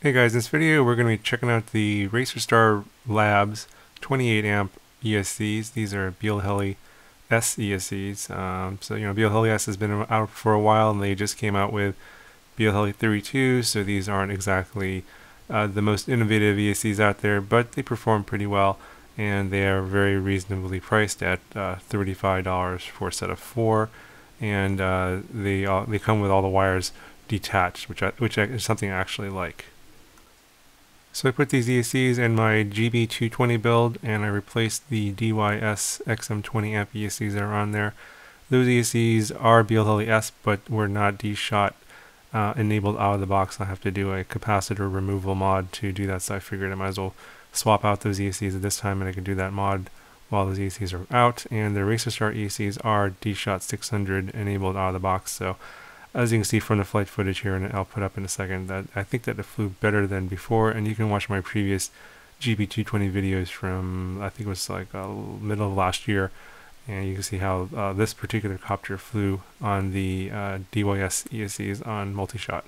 Hey guys, in this video we're going to be checking out the Racerstar Labs 28 amp ESCs. These are BLHeli S ESCs. So you know, BLHeli S has been out for a while, and they just came out with BLHeli 32. So these aren't exactly the most innovative ESCs out there, but they perform pretty well, and they are very reasonably priced at $35 for a set of four, and they come with all the wires detached, which is something I actually like. So I put these ESCs in my GB220 build, and I replaced the DYS XM20 amp ESCs that are on there. Those ESCs are BLHeli S, but were not DShot enabled out of the box. I have to do a capacitor removal mod to do that, so I figured I might as well swap out those ESCs at this time, and I can do that mod while those ESCs are out. And the Racerstar ESCs are DShot 600 enabled out of the box, so as you can see from the flight footage here, and I'll put up in a second, that I think that it flew better than before, and you can watch my previous GB220 videos from, I think it was like middle of last year, and you can see how this particular copter flew on the DYS ESCs on multi-shot.